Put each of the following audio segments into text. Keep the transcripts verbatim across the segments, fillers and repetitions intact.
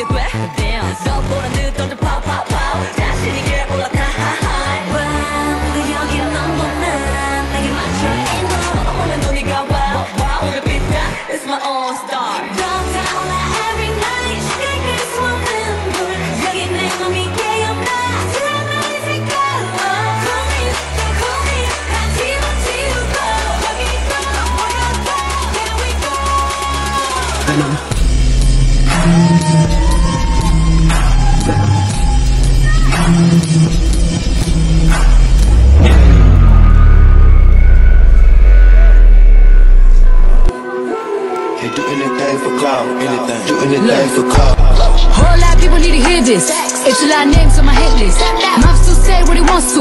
게 돼? Dance 더 보란 듯 던져 파우 파우 파우 자신이 길에 올라타 하하이 와우 여기 넘버나 내게 맞춰 인도 너보면 눈이가 와우 와우 오늘 빛나 It's my own star 더 타올라 every night 시간을 쏟는 불 여기 내 맘이 깨어나 드라마의 색깔 Call me, don't call me 한 팀을 지우고 여기 또 모여봐 Here we go Venom Look, whole lot of people need to hear this. It's a lot of names on my hit list. Mouth to say what he wants to.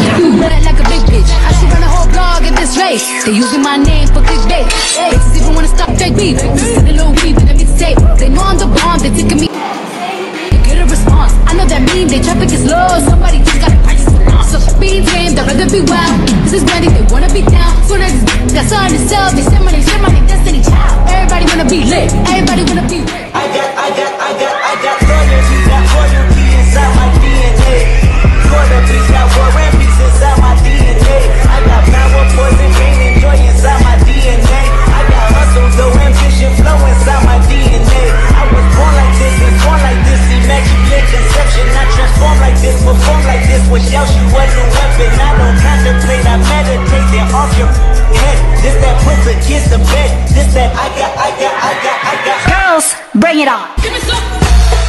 You run it like a big bitch. I should run a whole blog at this rate. They using my name for clickbait. Bitches even wanna stop that beef. Just send a little weave in a mixtape. They know I'm the bomb. They taking me. They get a response. I know that mean they traffic is low. Somebody just got a price for long. So be tame, they'd rather be wild. This is brandy, they wanna be down. So that got something to sell. They send money, shit money, destiny child. Everybody wanna be lit. Everybody wanna be rich. I got, I got, I got loyalty, got royalty inside my D N A. Royalty, got royalty inside my D N A. I got power, poison, pain, and joy inside my D N A. I got hustle, no ambition, flow inside my D N A. I was born like this, was born like this, immaculate conception. I transform like this, perform like this, without you was a weapon. I don't contemplate, I meditate, then off your head. This that puts the kids to bed. This that I got, I got, I got, I got. Bring it on. Give me some.